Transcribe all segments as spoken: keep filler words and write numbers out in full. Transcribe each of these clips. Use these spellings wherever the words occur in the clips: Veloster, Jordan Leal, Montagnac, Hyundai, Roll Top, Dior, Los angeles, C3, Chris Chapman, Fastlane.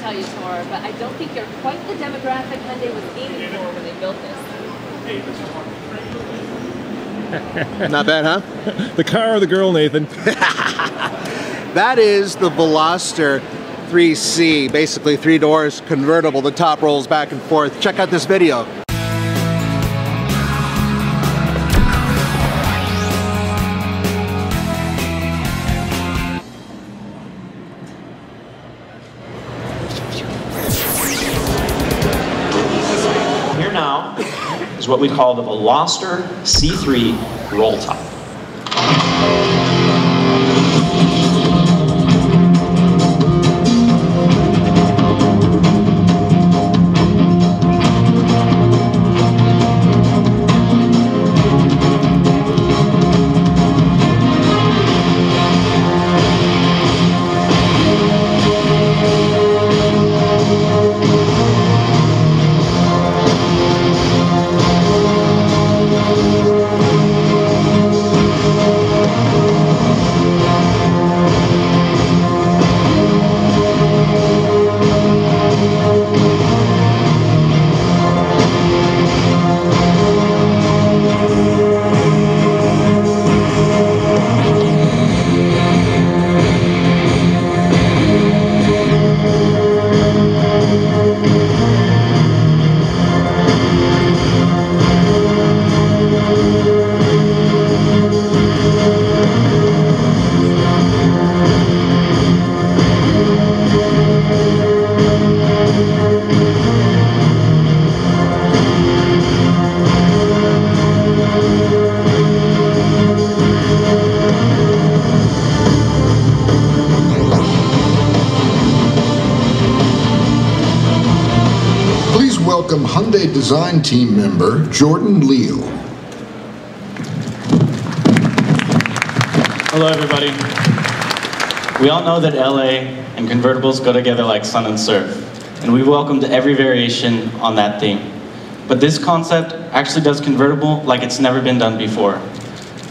tell you tomorrow, but I don't think you're quite the demographic Hyundai was aiming for when they built this. Not bad, huh? The car or the girl, Nathan? That is the Veloster three C, basically three doors convertible. The top rolls back and forth. Check out this video. Here now is what we call the Veloster C three Roll Top. Welcome Hyundai design team member, Jordan Leal. Hello everybody. We all know that L A and convertibles go together like sun and surf, and we've welcomed every variation on that theme. But this concept actually does convertible like it's never been done before.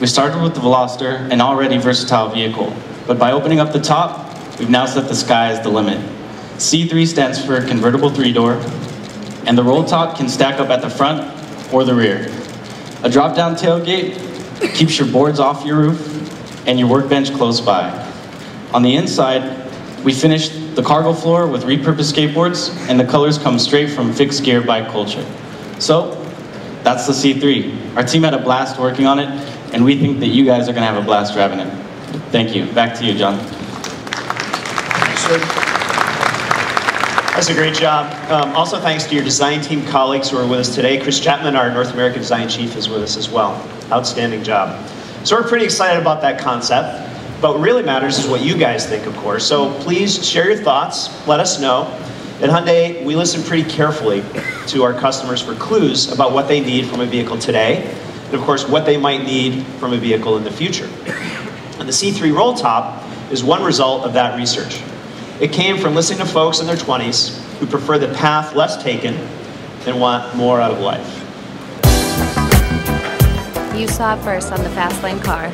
We started with the Veloster, an already versatile vehicle, but by opening up the top, we've now set the sky as the limit. C three stands for convertible three-door, and the Roll Top can stack up at the front or the rear. A drop-down tailgate keeps your boards off your roof and your workbench close by. On the inside, we finished the cargo floor with repurposed skateboards, and the colors come straight from fixed gear bike culture. So that's the C three. Our team had a blast working on it, and we think that you guys are gonna have a blast driving it. Thank you. Back to you, John. Thanks, sir. That's a great job. Um, also thanks to your design team colleagues who are with us today. Chris Chapman, our North American design chief, is with us as well. Outstanding job. So we're pretty excited about that concept, but what really matters is what you guys think, of course. So please share your thoughts, let us know. At Hyundai, we listen pretty carefully to our customers for clues about what they need from a vehicle today, and of course what they might need from a vehicle in the future. And the C three Roll Top is one result of that research. It came from listening to folks in their twenties who prefer the path less taken and want more out of life. You saw it first on the Fastlane car.